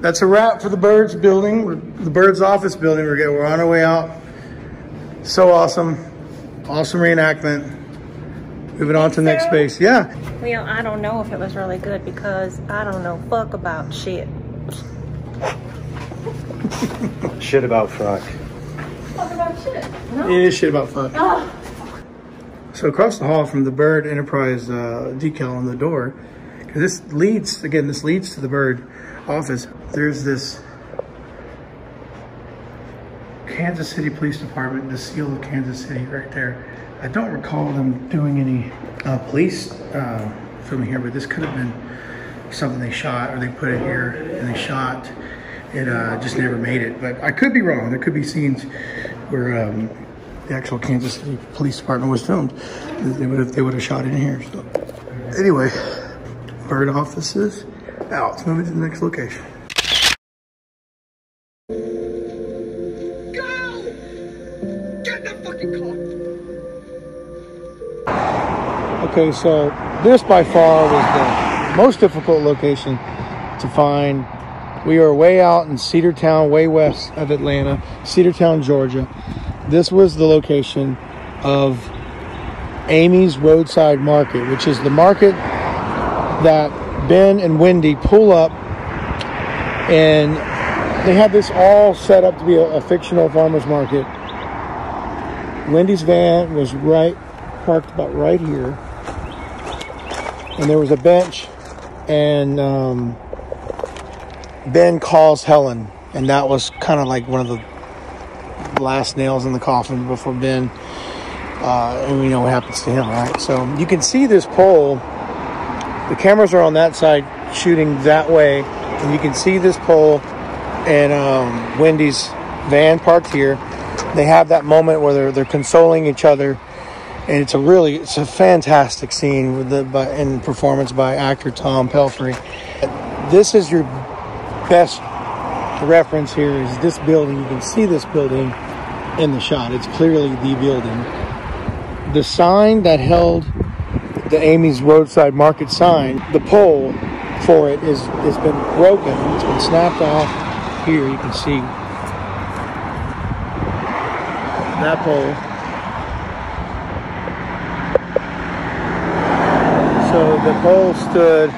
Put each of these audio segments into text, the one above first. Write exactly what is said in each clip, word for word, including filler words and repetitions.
that's a wrap for the Byrde's building, the Byrde's office building. We're getting, we're on our way out. So awesome, awesome reenactment. Moving on to the next space, yeah. Well, I don't know if it was really good because I don't know fuck about shit. Shit about fuck. Fuck about shit. No. Yeah, shit about fuck. Oh. So across the hall from the Byrde Enterprise uh, decal on the door, this leads, again, this leads to the Byrde office. There's this Kansas City Police Department, the seal of Kansas City right there. I don't recall them doing any uh, police uh, filming here, but this could have been something they shot, or they put it here and they shot. It uh, just never made it, but I could be wrong. There could be scenes where um, the actual Kansas City Police Department was filmed. They would have, they would have shot in here. So anyway, Byrde offices out. Let's move it to the next location. Go! Get the fucking car! Okay, so this by far was the most difficult location to find. We are way out in Cedartown, way west of Atlanta, Cedartown, Georgia. This was the location of Amy's Roadside Market, which is the market that Ben and Wendy pull up, and they had this all set up to be a, a fictional farmer's market. Wendy's van was right, parked about right here. And there was a bench, and um, Ben calls Helen, and that was kind of like one of the last nails in the coffin before Ben, uh, and we know what happens to him, right? So you can see this pole. The cameras are on that side, shooting that way, and you can see this pole and um, Wendy's van parked here. They have that moment where they're, they're consoling each other. And it's a really, it's a fantastic scene with the by, and performance by actor Tom Pelfrey. This is your best reference here is this building. You can see this building in the shot. It's clearly the building. The sign that held the Amy's Roadside Market sign, the pole for it is, has been broken. It's been snapped off. Here you can see that pole. So the pole stood,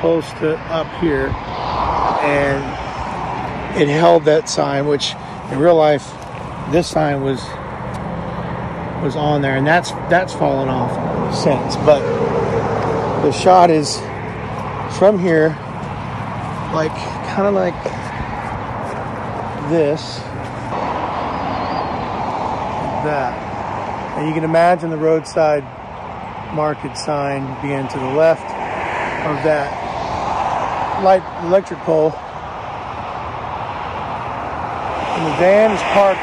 pole stood up here, and it held that sign, which in real life, this sign was was on there, and that's that's fallen off since. But the shot is from here, like kind of like this, like that, and you can imagine the roadside market sign began to the left of that light electric pole, and the van is parked.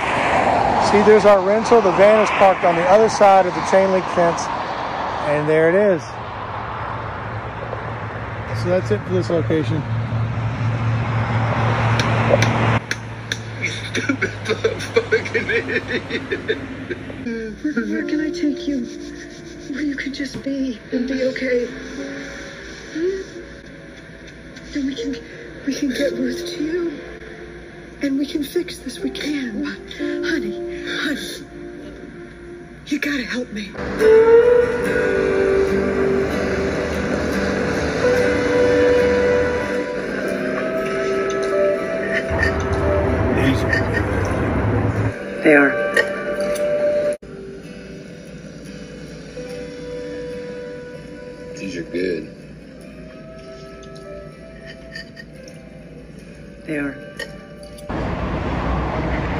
See, there's our rental. The van is parked on the other side of the chain link fence, and there it is. So that's it for this location. Where, where can I take you? Where you could just be and be okay. Hmm? And we can, we can get Ruth to you. And we can fix this. We can. Honey, honey. You gotta help me. They are. These are good. They are.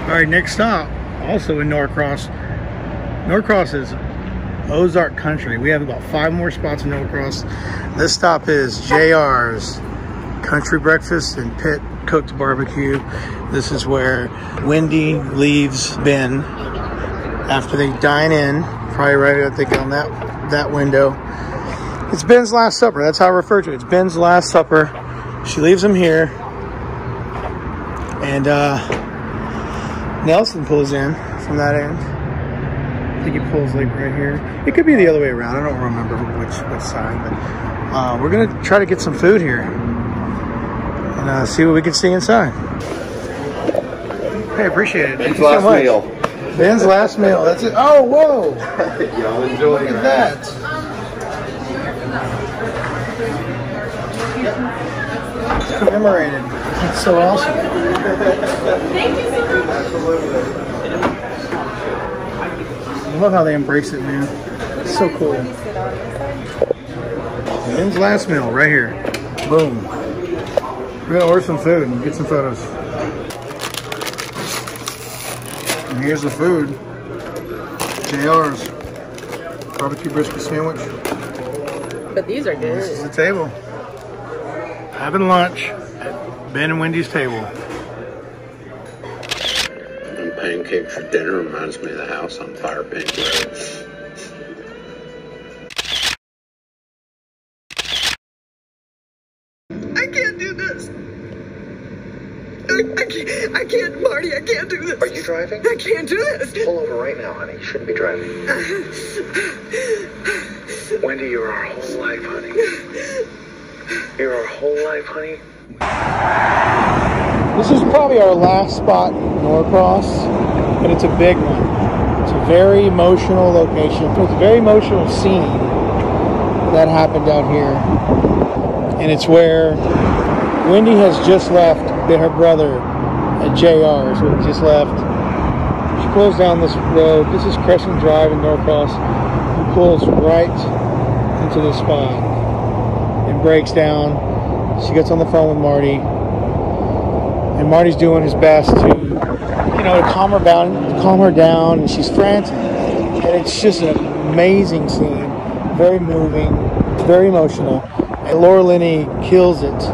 All right, next stop, also in Norcross. Norcross is Ozark Country. We have about five more spots in Norcross. This stop is J R's Country Breakfast and Pit Cooked Barbecue. This is where Wendy leaves Ben after they dine in, probably right, I think, on that, that window. It's Ben's last supper. That's how I refer to it. It's Ben's last supper. She leaves him here. And uh, Nelson pulls in from that end. I think he pulls like right here. It could be the other way around. I don't remember which, which side. But uh, we're going to try to get some food here. and uh, see what we can see inside. Hey, appreciate it. Thank Ben's you so much. Meal. Ben's last meal. That's it. Oh, whoa! Y'all enjoy Look at that. that. It's commemorated. That's so awesome. Thank you so much. Absolutely. I love how they embrace it, man. It's so cool. Ben's last meal right here. Boom. We're gonna order some food and get some photos. And here's the food. J R's barbecue brisket sandwich. But these are good. And this is the table. Having lunch at Ben and Wendy's table. And pancake for dinner reminds me of the house on Fire Pit Road. I can't, Marty, I can't do this. Are you driving? I can't do this. Pull over right now, honey. You shouldn't be driving. Wendy, you're our whole life, honey. You're our whole life, honey. This is probably our last spot in Norcross, but it's a big one. It's a very emotional location. It's a very emotional scene that happened down here. And it's where Wendy has just left her brother at J R's, who just left. She pulls down this road. This is Crescent Drive in Norcross. She pulls right into this spot and breaks down. She gets on the phone with Marty, and Marty's doing his best to, you know, to calm her down, calm her down, and she's frantic. And it's just an amazing scene, very moving, very emotional. And Laura Linney kills it.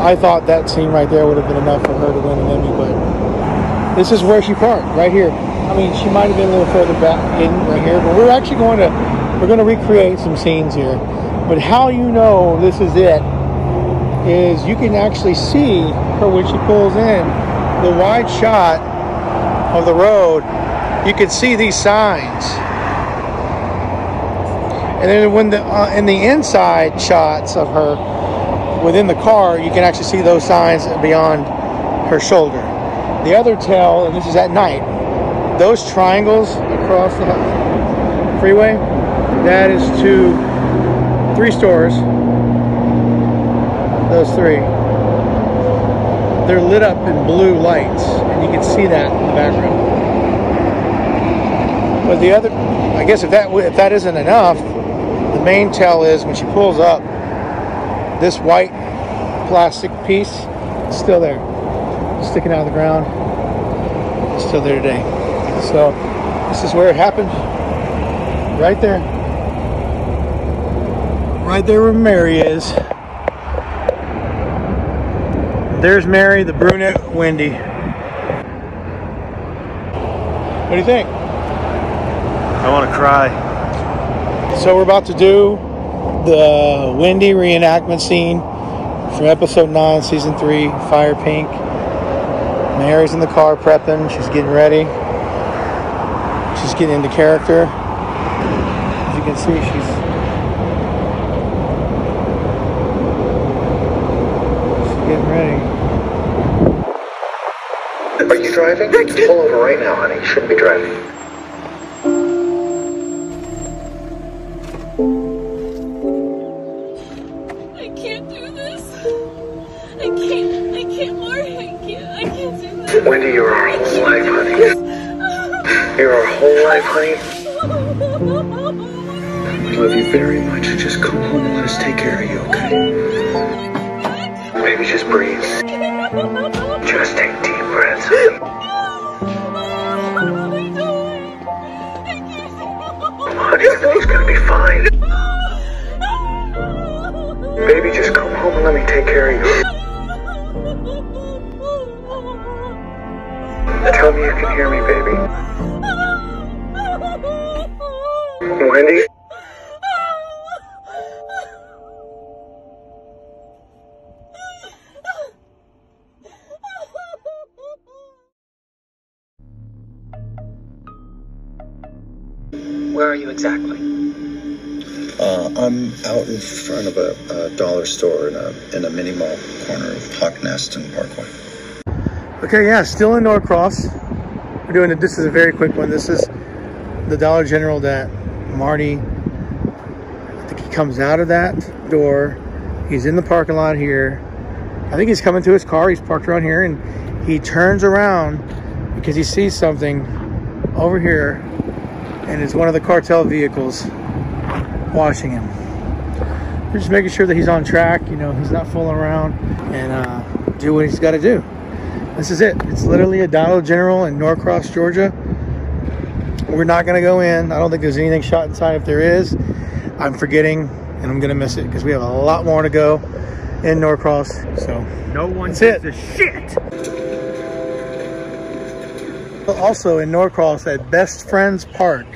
I thought that scene right there would have been enough for her to win an Emmy, but this is where she parked, right here. I mean, she might have been a little further back in right here, but we're actually going to we're going to recreate some scenes here. But how you know this is it is you can actually see her when she pulls in the wide shot of the road. You can see these signs, and then when the uh, in the inside shots of her. Within the car, you can actually see those signs beyond her shoulder. The other tell, and this is at night, those triangles across the freeway, that is to three stores. Those three. They're lit up in blue lights, and you can see that in the background. But the other, I guess if that, if that isn't enough, the main tell is when she pulls up, this white plastic piece is still there, sticking out of the ground. It's still there today. So this is where it happened, right there. Right there where Mary is. There's Mary, the brunette Wendy. What do you think? I want to cry. So we're about to do the Wendy reenactment scene from episode nine, season three, Fire Pink. Mary's in the car prepping. She's getting ready. She's getting into character. As you can see, she's, she's getting ready. Are you driving? Pull over right now, honey. You shouldn't be driving. Wendy, you're our whole life, honey. You're our whole life, honey. I love you very much. Just come home and let us take care of you, okay? Baby, just breathe. Just take deep breaths, honey. Honey, everything's gonna be fine. Baby, just come home and let me take care of you. Tell me you can hear me, baby. Wendy? Where are you exactly? Uh, I'm out in front of a, a dollar store in a, in a mini mall corner of Hawk Nest and Parkway. Okay, yeah, still in Norcross. We're doing it. This is a very quick one. This is the Dollar General that Marty, I think he comes out of that door. He's in the parking lot here. I think he's coming to his car. He's parked around here, and he turns around because he sees something over here, and it's one of the cartel vehicles watching him. We're just making sure that he's on track, you know, he's not fooling around, and uh, do what he's got to do. This is it. It's literally a Dollar General in Norcross, Georgia. We're not going to go in. I don't think there's anything shot inside. If there is, I'm forgetting, and I'm going to miss it because we have a lot more to go in Norcross. So no one gives a shit. Also in Norcross at Best Friends Park,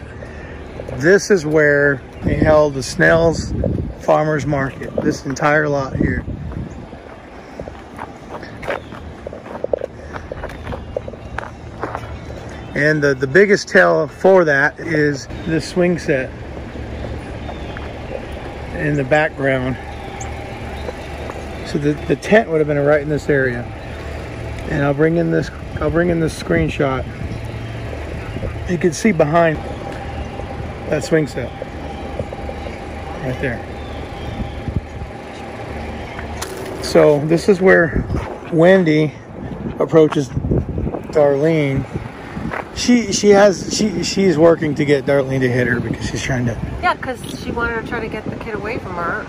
this is where they held the Snell's Farmers Market, this entire lot here. And the, the biggest tell for that is this swing set in the background. So the, the tent would have been right in this area. And I'll bring in this, I'll bring in this screenshot. You can see behind that swing set right there. So this is where Wendy approaches Darlene. She she has she she's working to get Darlene to hit her because she's trying to. Yeah, because she wanted to try to get the kid away from her,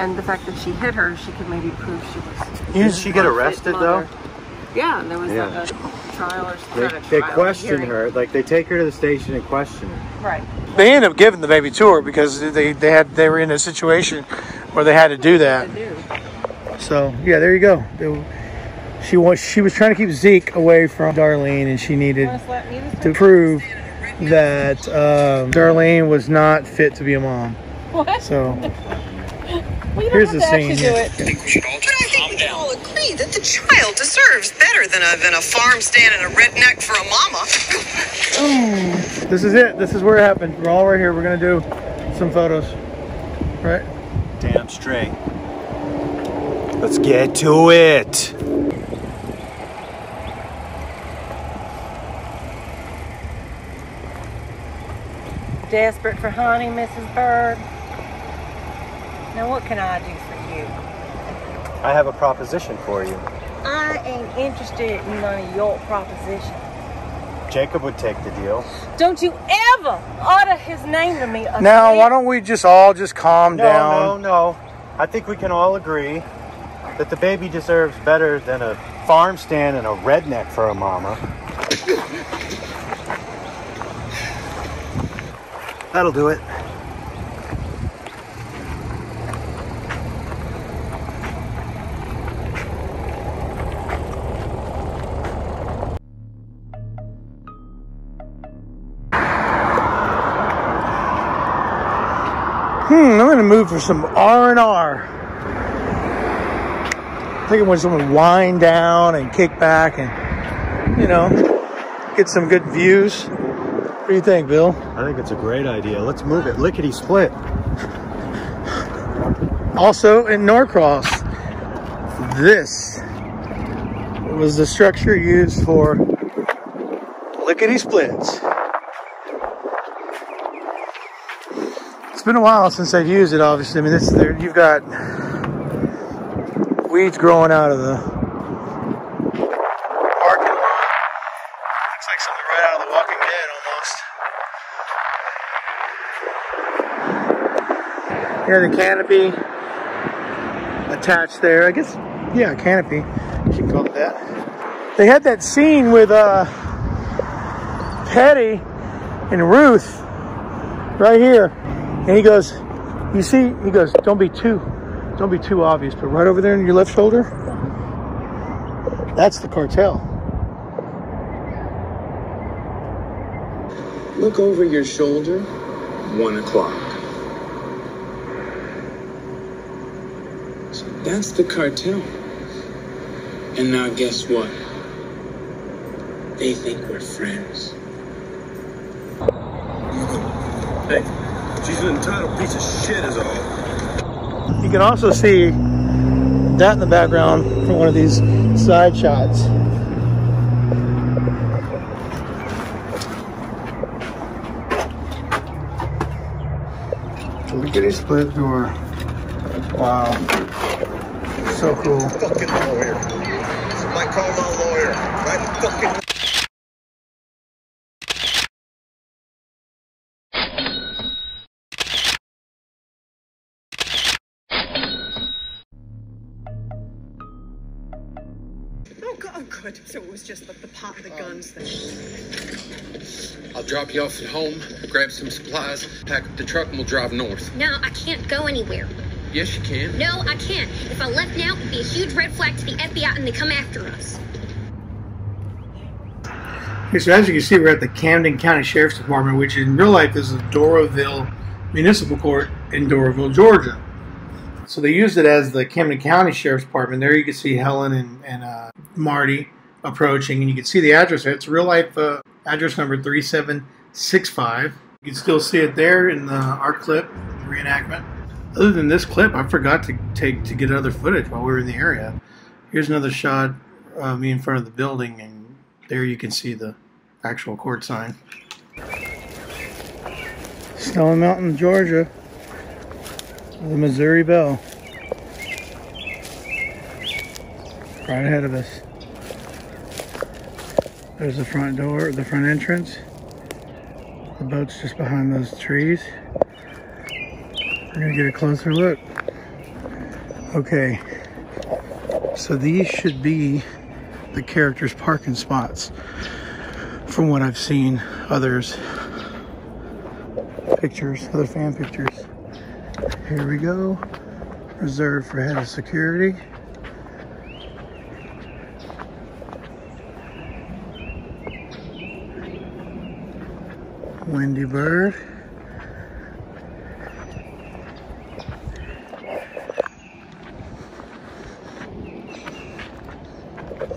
and the fact that she hit her, she could maybe prove she was. Didn't she get arrested though? Yeah, and there was yeah. like a trial or something. They, they question her, like they take her to the station and question her. Right. They end up giving the baby to her because they they had they were in a situation where they had to do that. They do. So yeah, there you go. They, She was she was trying to keep Zeke away from Darlene, and she needed to prove that um, Darlene was not fit to be a mom. What? So we don't here's have the scene. Do it. I think we should all just calm down. All agree that the child deserves better than a than a farm stand and a redneck for a mama. mm. This is it. This is where it happened. We're all right here. We're gonna do some photos, right? Damn straight. Let's get to it. Desperate for honey, Missus Byrde. Now what can I do for you? I have a proposition for you. I ain't interested in none of your proposition. Jacob would take the deal. Don't you ever utter his name to me again. Now, why don't we just all just calm no, down? No, no, no. I think we can all agree that the baby deserves better than a farm stand and a redneck for a mama. That'll do it. Hmm, I'm in a mood for some R and R. I think I want someone to wind down and kick back and, you know, get some good views. What do you think, Bill? I think it's a great idea. Let's move it lickety split. Also in Norcross, this was the structure used for lickety splits. It's been a while since I've used it. Obviously, I mean, this there you've got weeds growing out of the. Yeah, the canopy attached there. I guess, yeah, canopy. You can call it that. They had that scene with uh, Petty and Ruth right here. And he goes, you see, he goes, don't be too, don't be too obvious, but right over there in your left shoulder, that's the cartel. Look over your shoulder, one o'clock. That's the cartel. And now guess what? They think we're friends. Hey, She's an entitled piece of shit is all. You can also see that in the background from one of these side shots. Look at his split door. Wow. So cool. Fucking lawyer. Somebody call my lawyer. Right fucking. So it was just like the pot, the guns thing. I'll drop you off at home, grab some supplies, pack up the truck, and we'll drive north. No, I can't go anywhere. Yes, you can. No, I can't. If I left now, it'd be a huge red flag to the F B I, and they come after us. Okay, so as you can see, we're at the Camden County Sheriff's Department, which in real life is the Doraville Municipal Court in Doraville, Georgia. So they used it as the Camden County Sheriff's Department. There you can see Helen and, and uh, Marty approaching, and you can see the address. It's real life uh, address number three seven six five. You can still see it there in the, our clip, the reenactment. Other than this clip, I forgot to take to get other footage while we were in the area. Here's another shot of me in front of the building, and there you can see the actual court sign. Stone Mountain, Georgia. The Missouri Belle. Right ahead of us. There's the front door, the front entrance. The boat's just behind those trees. We're gonna get a closer look. Okay, so these should be the characters' parking spots from what I've seen, others pictures, other fan pictures. Here we go. Reserved for head of security. Wendy Byrde.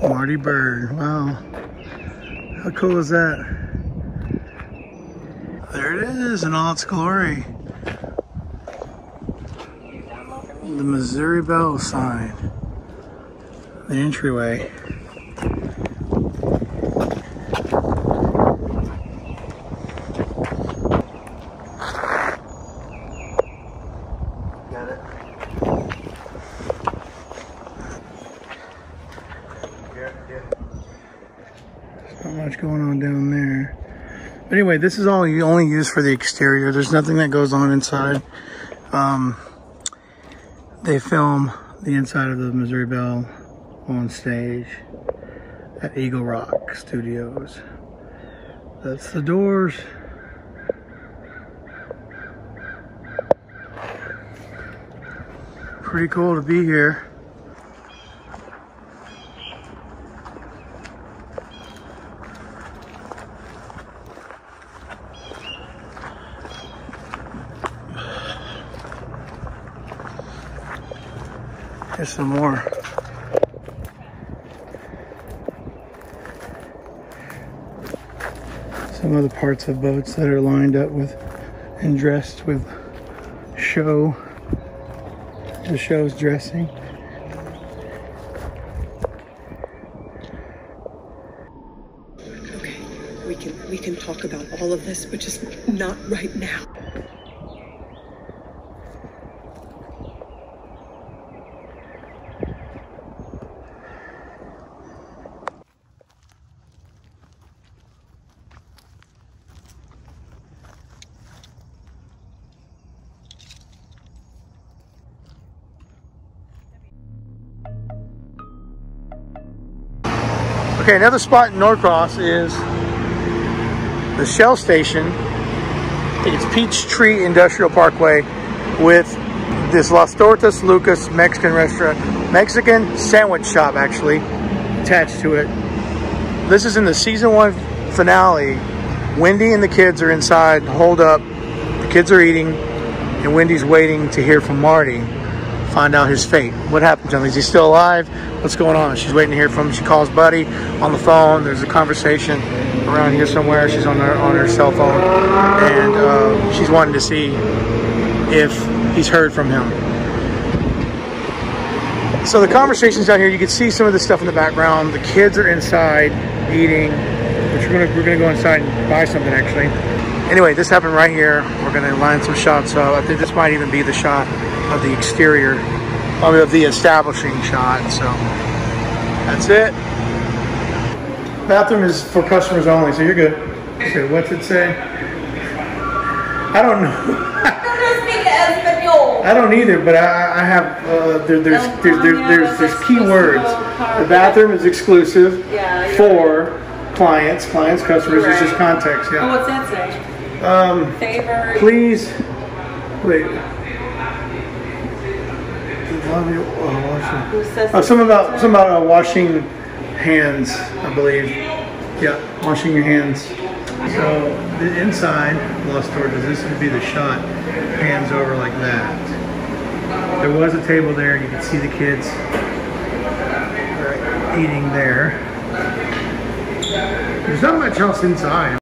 Marty Byrde. Wow. How cool is that? There it is in all its glory. The Missouri Belle sign, the entryway. Got it. Yeah, yeah. There's not much going on down there. But anyway, this is all you only use for the exterior. There's nothing that goes on inside. Um, They film the inside of the Missouri Belle on stage at Eagle Rock Studios. That's the doors. Pretty cool to be here. Here's some more. Some other parts of boats that are lined up with and dressed with show. The show's dressing. Okay, we can we can talk about all of this, but just not right now. Okay, another spot in Norcross is the Shell Station. I think it's Peachtree Industrial Parkway with this Las Tortas Lucas Mexican restaurant, Mexican sandwich shop actually attached to it. This is in the season one finale. Wendy and the kids are inside, holed up. The kids are eating, and Wendy's waiting to hear from Marty find out his fate. What happened to him? Is he still alive? What's going on? She's waiting to hear from him. She calls Buddy on the phone. There's a conversation around here somewhere. She's on her, on her cell phone, and uh, she's wanting to see if he's heard from him. So the conversation's down here. You can see some of the stuff in the background. The kids are inside eating, which we're gonna, we're gonna go inside and buy something actually. Anyway, this happened right here. We're gonna line some shots up. I think this might even be the shot of the exterior, probably of the establishing shot. So that's it. Bathroom is for customers only, so you're good. So what's it say? I don't know. I don't either, but I, I have uh, there, there's, there's, there's there's there's there's key words. The bathroom is exclusive yeah, for right. clients, clients, customers. Right. It's just context. Yeah. Oh, what's that say? Um, Favor. Please. Wait. Oh, some about some about uh, washing hands, I believe. Yeah, washing your hands. So the inside Las Tortas, this would be the shot, hands over like that. There was a table there, you could see the kids eating there. There's not much else inside.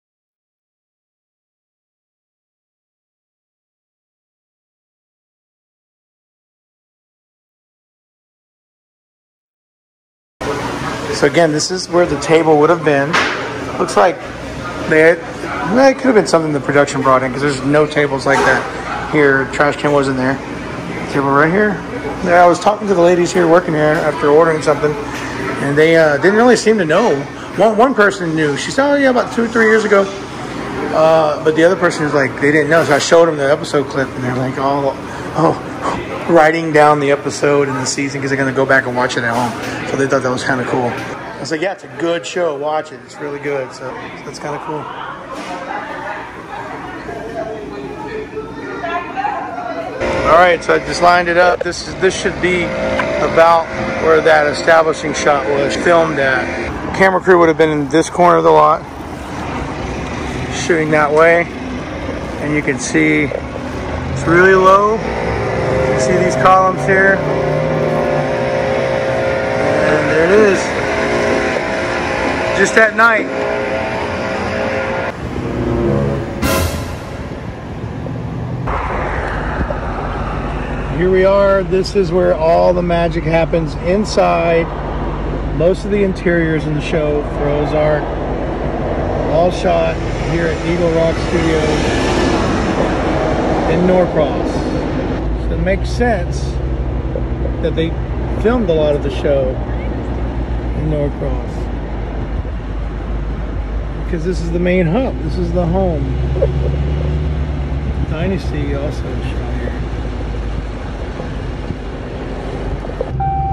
So again, this is where the table would have been. Looks like They, they could have been something the production brought in, because there's no tables like that here. Trash can wasn't there. Table right here. Yeah, I was talking to the ladies here working here after ordering something, and they uh, didn't really seem to know. One, one person knew. She said, oh yeah, about two or three years ago. Uh, but the other person was like, they didn't know. So I showed them the episode clip, and they're like, oh, oh, writing down the episode and the season, because they're going to go back and watch it at home. So they thought that was kind of cool. I was like, yeah, it's a good show. Watch it. It's really good. So, so that's kind of cool. All right, so I just lined it up. This is this should be about where that establishing shot was filmed at. The camera crew would have been in this corner of the lot, shooting that way. And you can see it's really low. You can see these columns here. And there it is. Just at night. Here we are. This is where all the magic happens inside. Most of the interiors in the show for Ozark. All shot here at Eagle Rock Studios in Norcross. So it makes sense that they filmed a lot of the show in Norcross, because this is the main hub. This is the home. Dynasty also shot here.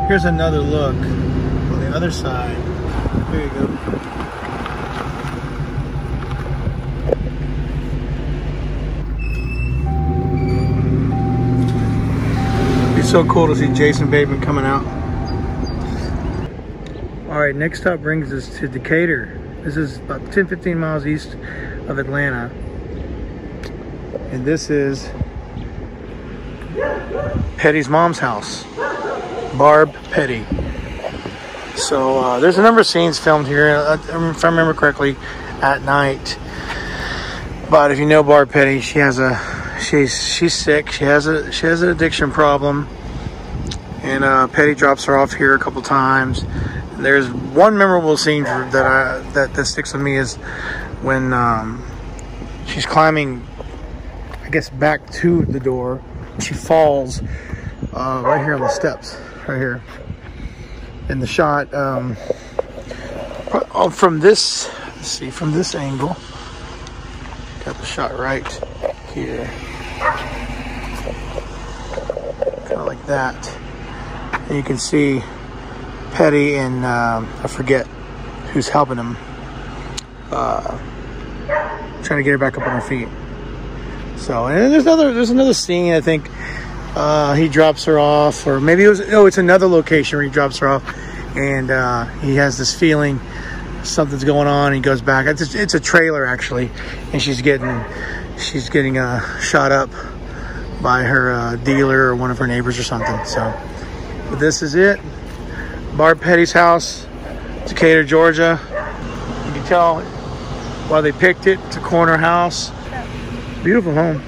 Here's another look on the other side. There you go. It'd be so cool to see Jason Bateman coming out. All right, next stop brings us to Decatur. This is about ten fifteen miles east of Atlanta. And this is Petty's mom's house, Barb Petty. So uh, there's a number of scenes filmed here, if I remember correctly, at night. But if you know Barb Petty, she has a she's she's sick. She has a she has an addiction problem, and uh, Petty drops her off here a couple times. There's one memorable scene that I, that, that sticks with me is when um, she's climbing, I guess, back to the door. She falls uh, right here on the steps, right here. And the shot um, from this, let's see, from this angle, got the shot right here, kind of like that, and you can see Petty and uh, I forget who's helping him, uh, trying to get her back up on her feet. So, and there's another there's another scene, I think uh, he drops her off, or maybe it was no, it's another location where he drops her off, and uh, he has this feeling something's going on. He goes back. It's a, it's a trailer actually, and she's getting she's getting uh, shot up by her uh, dealer or one of her neighbors or something. So but this is it, Barb Petty's house, Decatur, Georgia. You can tell why they picked it. It's a corner house, beautiful home.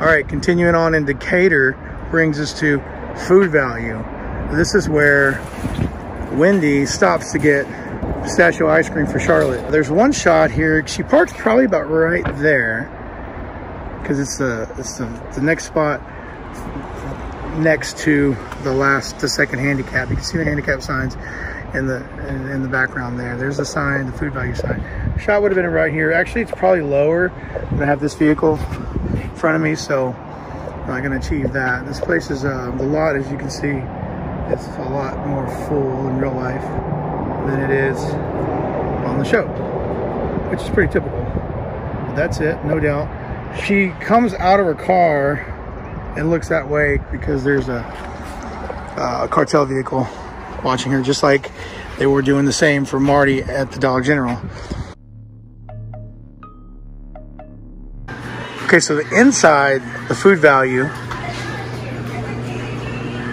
All right, continuing on in Decatur brings us to Food Value. This is where Wendy stops to get pistachio ice cream for Charlotte. There's one shot here. She parks probably about right there because it's the it's the, the next spot next to the last the second handicap. You can see the handicap signs in the in, in the background there. There's the sign, the Food Value sign. Shot would have been right here. Actually, it's probably lower. I'm gonna have this vehicle in front of me, so I'm not gonna achieve that. This place is uh, the lot, as you can see. It's a lot more full in real life than it is on the show, which is pretty typical. But that's it, no doubt. She comes out of her car and looks that way because there's a, a cartel vehicle watching her, just like they were doing the same for Marty at the Dollar General. Okay, so the inside, the Food Value,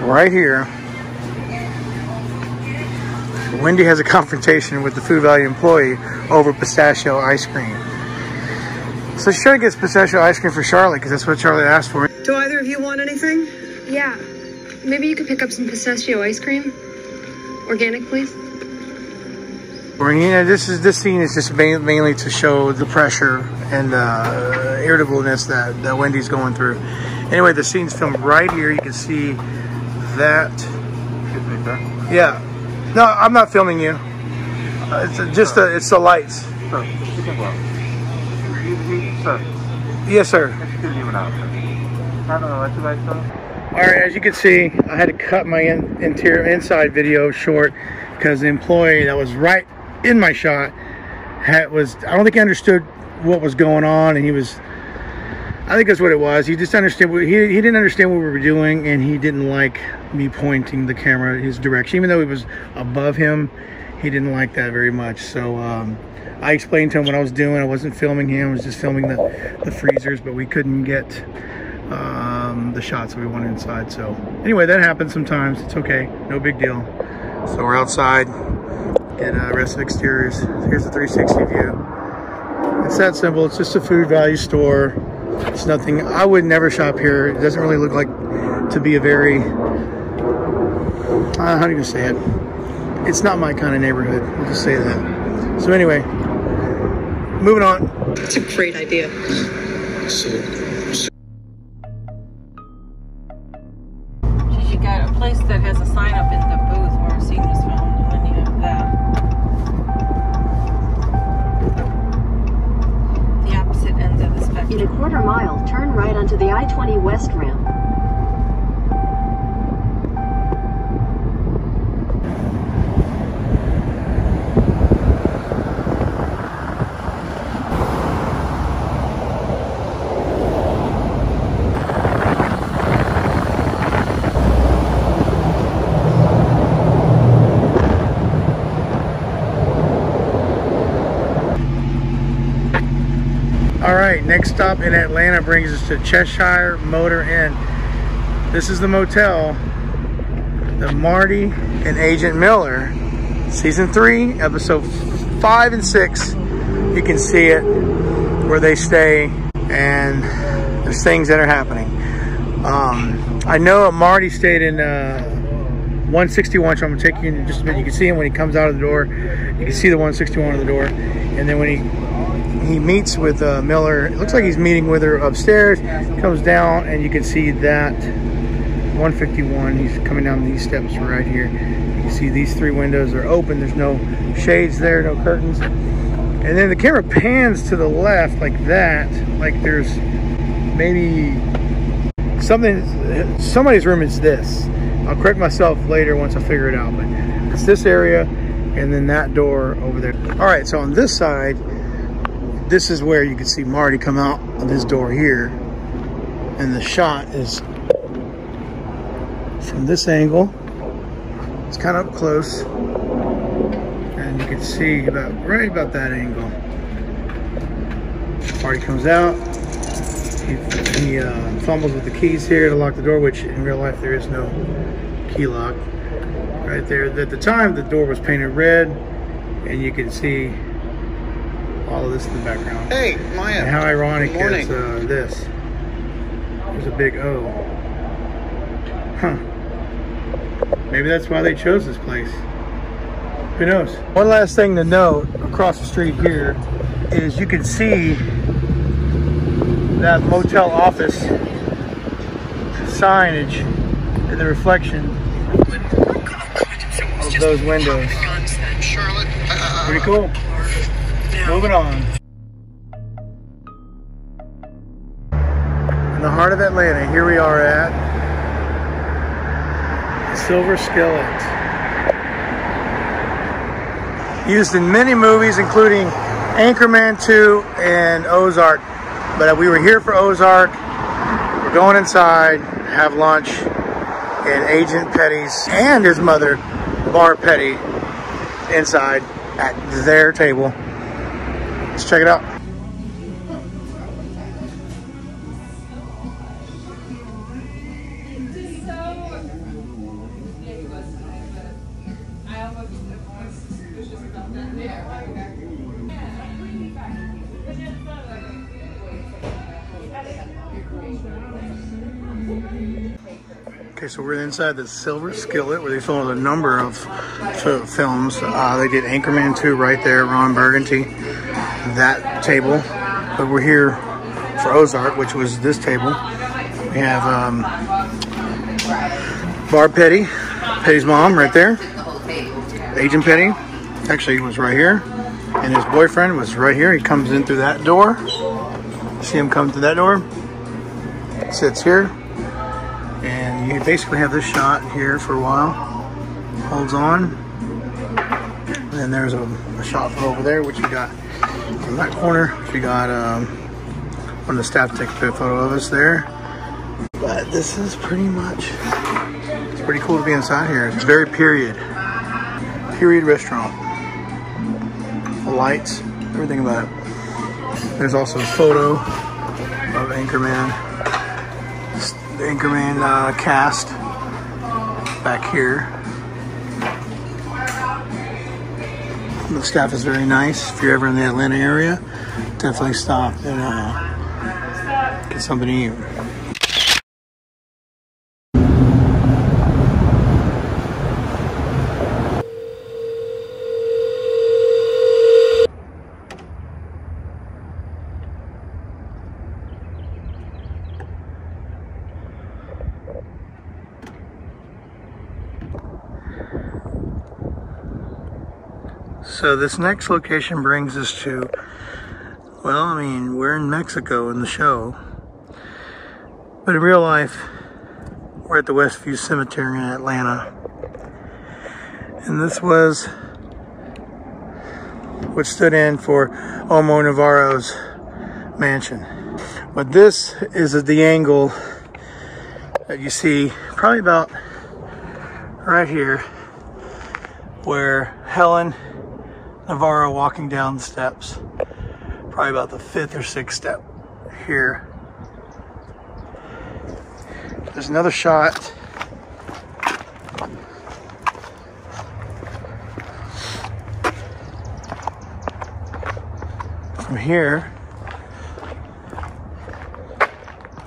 right here, Wendy has a confrontation with the Food Value employee over pistachio ice cream. So she sure gets pistachio ice cream for Charlotte because that's what Charlotte asked for. Do either of you want anything? Yeah. Maybe you could pick up some pistachio ice cream. Organic, please. You know, this is this scene is just mainly to show the pressure and uh, irritableness that, that Wendy's going through. Anyway, the scene's filmed right here. You can see that. Yeah. No, I'm not filming you. Uh, it's a, just the, it's the lights. Sir, sir. Yes, sir. All right, as you can see, I had to cut my in, interior inside video short because the employee that was right in my shot had was I don't think he understood what was going on, and he was I think that's what it was. He just understood what, he he didn't understand what we were doing, and he didn't like me pointing the camera his direction, even though it was above him. He didn't like that very much. So um, I explained to him what I was doing. I wasn't filming him. I was just filming the, the freezers, but we couldn't get um, the shots that we wanted inside. So anyway, that happens sometimes. It's okay. No big deal. So we're outside and uh, rest of the exteriors. Here's the three sixty view. It's that simple. It's just a Food Value store. It's nothing. I would never shop here. It doesn't really look like to be a very, uh, how do you say it? It's not my kind of neighborhood. I'll just say that. So anyway, moving on. That's a great idea. So, so. You got a place that has a sign up in the booth where a scene was filmed. When you have that, the opposite end of the spectrum. In a quarter mile, turn right onto the I twenty West ramp. Next stop in Atlanta brings us to Cheshire Motor Inn. This is the motel that Marty and Agent Miller, season three, episode five and six, you can see it where they stay, and there's things that are happening. Um, I know Marty stayed in uh, one sixty-one, so I'm gonna take you in just a minute. You can see him when he comes out of the door. You can see the one sixty-one on the door, and then when he He meets with uh, Miller. It looks like he's meeting with her upstairs. Comes down, and you can see that one fifty-one. He's coming down these steps right here. You can see these three windows are open. There's no shades there, no curtains. And then the camera pans to the left like that, like there's maybe something. Somebody's room is this. I'll correct myself later once I figure it out. But it's this area, and then that door over there. All right. So on this side. This is where you can see Marty come out of his door here, and the shot is from this angle. It's kind of up close, and you can Let's see, about right about that angle. Marty comes out. He, he uh, fumbles with the keys here to lock the door, which in real life there is no key lock. Right there. At the time, the door was painted red, and you can see all of this in the background. Hey, Maya. And how ironic is uh, this? There's a big O. Huh. Maybe that's why they chose this place. Who knows? One last thing to note across the street here is you can see that motel office signage in the reflection of those windows. Pretty cool. Moving on. In the heart of Atlanta, here we are at Silver Skillet. Used in many movies, including Anchorman two and Ozark. But we were here for Ozark. We're going inside, have lunch, and Agent Petty's and his mother, Barb Petty, inside at their table. Let's check it out. Okay, so we're inside the Silver Skillet where they filmed a number of films. Uh, they did Anchorman two right there, Ron Burgundy, that table. But we're here for Ozark, which was this table. We have um, Barb Petty, Petty's mom right there. Agent Petty, actually, was right here. And his boyfriend was right here. He comes in through that door. See him come through that door. Sits here. And you basically have this shot here for a while. Holds on. And then there's a, a shot from over there, which you got from that corner. Which you got um, one of the staff take a photo of us there. But this is pretty much, it's pretty cool to be inside here. It's very period. Period restaurant. The lights, everything about it. There's also a photo of Anchorman. The Anchorman uh, cast back here. The staff is very nice. If you're ever in the Atlanta area, definitely stop and uh, get something to eat. So this next location brings us to, well, I mean, we're in Mexico in the show, but in real life, we're at the Westview Cemetery in Atlanta. And this was what stood in for Omar Navarro's mansion. But this is at the angle that you see probably about right here where Helen Navarro walking down the steps, probably about the fifth or sixth step here. There's another shot from here.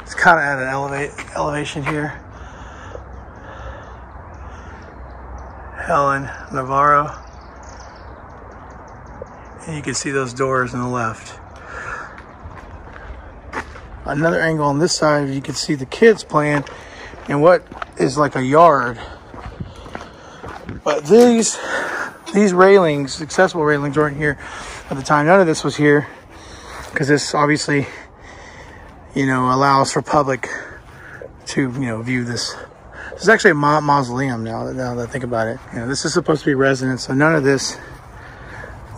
It's kind of at an elevate elevation here. Helen Navarro. And you can see those doors on the left. Another angle on this side, you can see the kids playing in what is like a yard. But these these railings, accessible railings, weren't here at the time. None of this was here because this obviously, you know, allows for public to, you know, view this. This is actually a ma mausoleum now, now that I think about it. You know, this is supposed to be residence, so none of this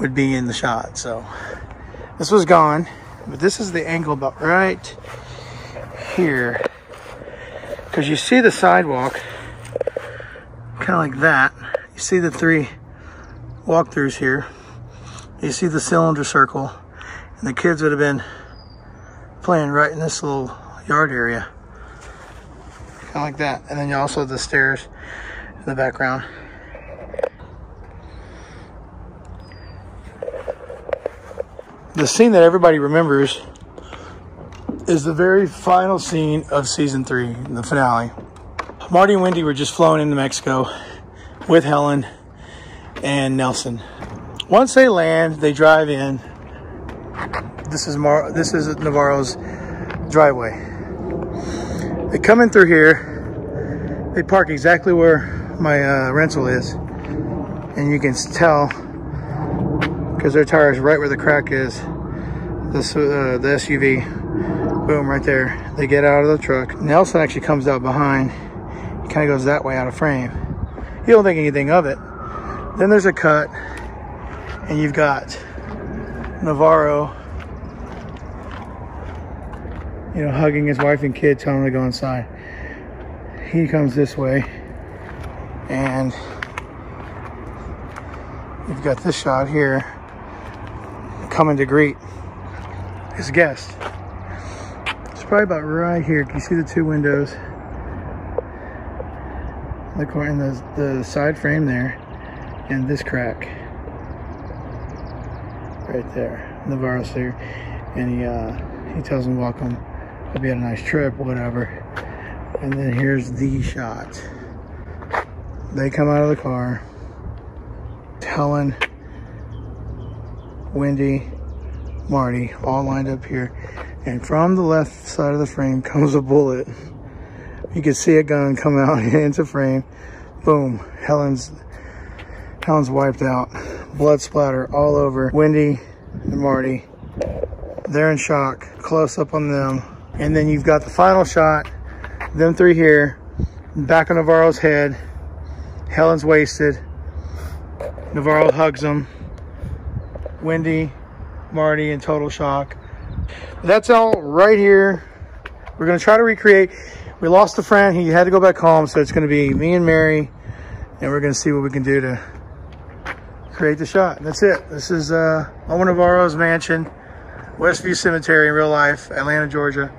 would be in the shot. So this was gone, but this is the angle about right here, because you see the sidewalk kind of like that. You see the three walkthroughs here, You see the cylinder circle, and the kids would have been playing right in this little yard area. Kind of like that. And then you also have the stairs in the background. The scene that everybody remembers is the very final scene of season three, the finale. Marty and Wendy were just flown into Mexico with Helen and Nelson. Once they land, they drive in. This is Mar this is Navarro's driveway. They come in through here. They park exactly where my uh, rental is, and you can tell because their tire is right where the crack is. This uh, the S U V, boom, right there. They get out of the truck. Nelson actually comes out behind. He kind of goes that way out of frame. You don't think anything of it. Then there's a cut, and you've got Navarro, you know, hugging his wife and kid, telling him to go inside. He comes this way, and you've got this shot here coming to greet his guest. It's probably about right here. Can you see the two windows? Look, we're in the, the side frame there, and this crack right there. Navarro's there, and he uh, he tells him, "Welcome. Hope you had a nice trip," whatever. And then here's the shot. They come out of the car. Helen, Wendy, Marty, all lined up here, and from the left side of the frame comes a bullet. You can see a gun come out into frame. Boom. Helen's Helen's wiped out. Blood splatter all over Wendy and Marty. They're in shock. Close up on them. And then you've got the final shot. Them three here. Back on Navarro's head. Helen's wasted. Navarro hugs him. Wendy, Marty in total shock. That's all right here. We're going to try to recreate. We lost a friend. He had to go back home, so it's going to be me and Mary, and we're going to see what we can do to create the shot. And that's it. This is uh, Omar Navarro's mansion, Westview Cemetery in real life, Atlanta, Georgia.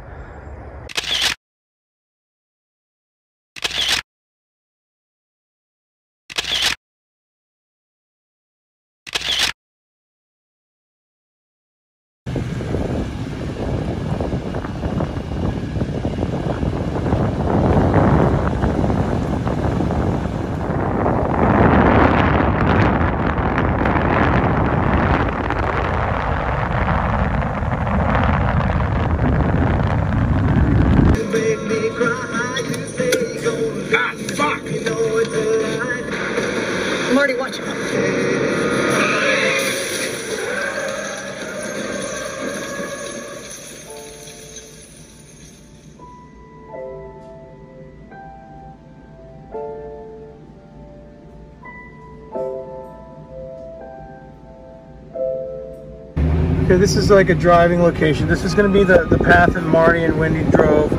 Okay, this is like a driving location. This is going to be the, the path that Marty and Wendy drove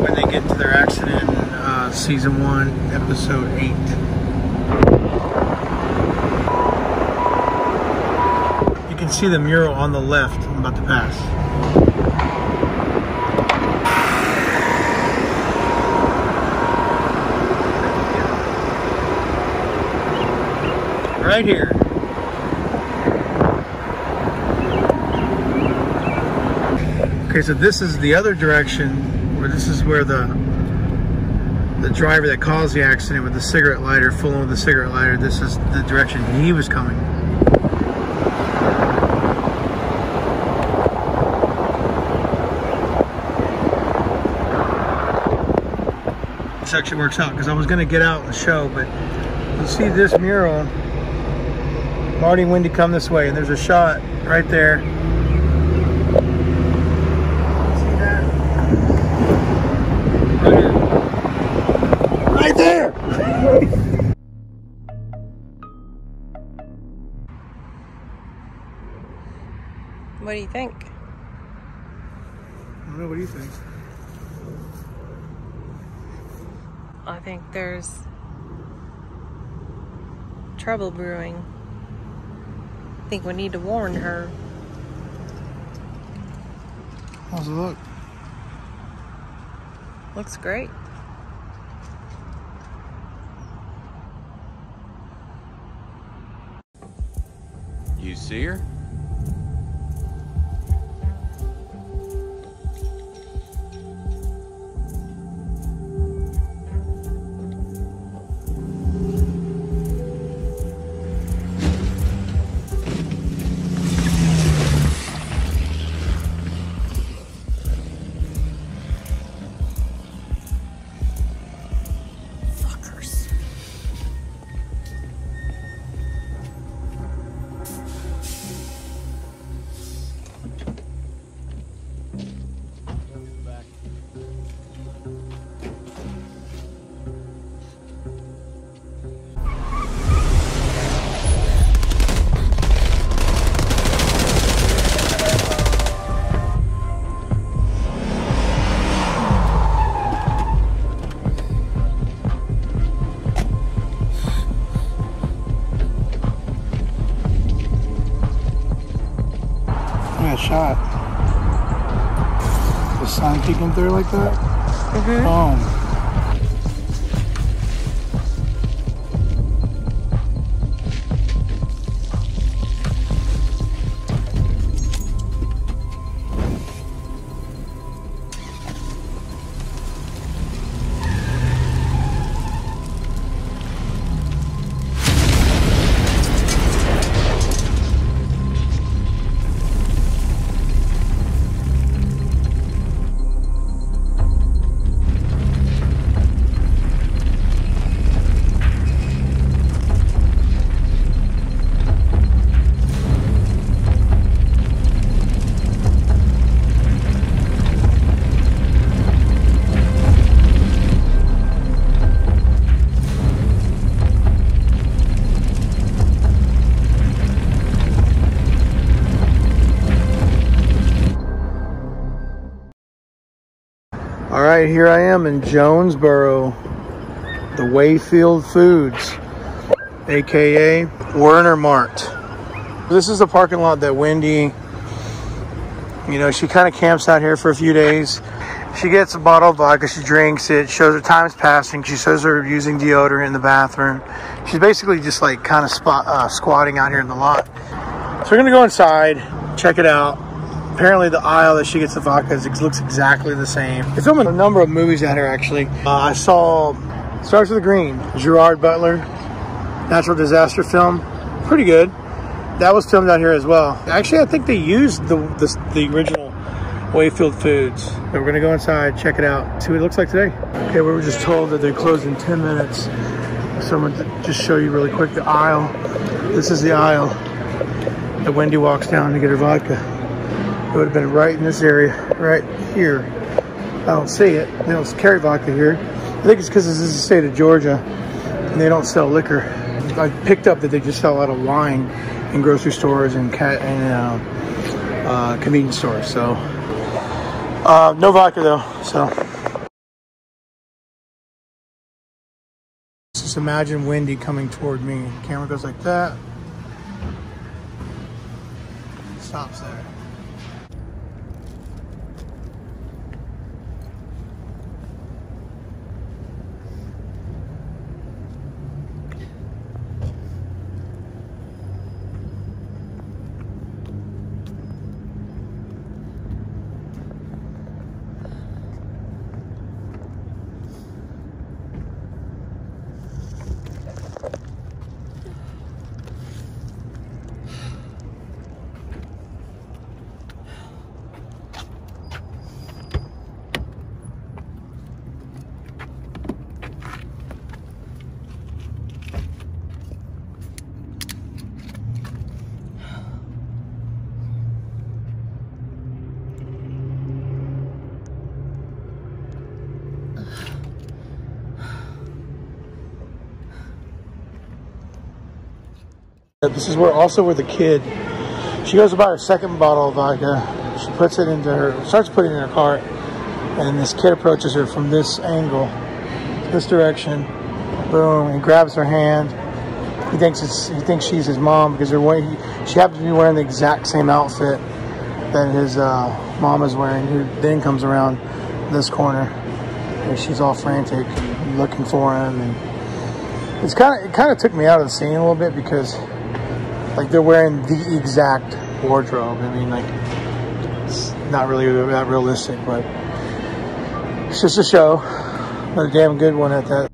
when they get to their accident in uh, season one, episode eight. You can see the mural on the left I'm about to pass. Right here. Okay, so this is the other direction, where this is where the the driver that caused the accident with the cigarette lighter, fooling with the cigarette lighter, this is the direction he was coming. This actually works out, because I was going to get out and show, but you see this mural, Marty and Wendy come this way, and there's a shot right there. Right there! Right there! What do you think? I don't know, what do you think? I think there's trouble brewing. think we need to warn her. How's it look? Looks great. You see her? Shot. The sun peeking through like that? Mm-hmm. Boom. Alright, here I am in Jonesboro, the Wayfield Foods, aka Werner Mart. This is the parking lot that Wendy, you know, she kind of camps out here for a few days. She gets a bottle of vodka, she drinks it, shows her time's passing, she shows her using deodorant in the bathroom. She's basically just like kind of spot, uh, squatting out here in the lot. So we're going to go inside, check it out. Apparently the aisle that she gets the vodka is, looks exactly the same. They're filming a number of movies out here actually. Uh, I saw Starts with the Green, Gerard Butler, natural disaster film, pretty good. That was filmed out here as well. Actually, I think they used the the, the original Wayfield Foods. So we're gonna go inside, check it out, see what it looks like today. Okay, we were just told that they close in ten minutes. So I'm gonna just show you really quick the aisle. This is the aisle that Wendy walks down to get her vodka. It would have been right in this area, right here. I don't see it. They don't carry vodka here. I think it's because this is the state of Georgia and they don't sell liquor. I picked up that they just sell a lot of wine in grocery stores and, cat and uh, uh, convenience stores. So, uh, no vodka though, so. Just imagine Wendy coming toward me. Camera goes like that. Stops there. This is where also where the kid, she goes to buy her second bottle of vodka. She puts it into her, starts putting it in her cart, and this kid approaches her from this angle, this direction, boom, and grabs her hand, He thinks it's, he thinks she's his mom because her way she happens to be wearing the exact same outfit that his uh, mom is wearing. Who then comes around this corner and she's all frantic looking for him, and it's kind of it kind of took me out of the scene a little bit because like they're wearing the exact wardrobe. I mean, like it's not really that realistic, but it's just a show, but a damn good one at that.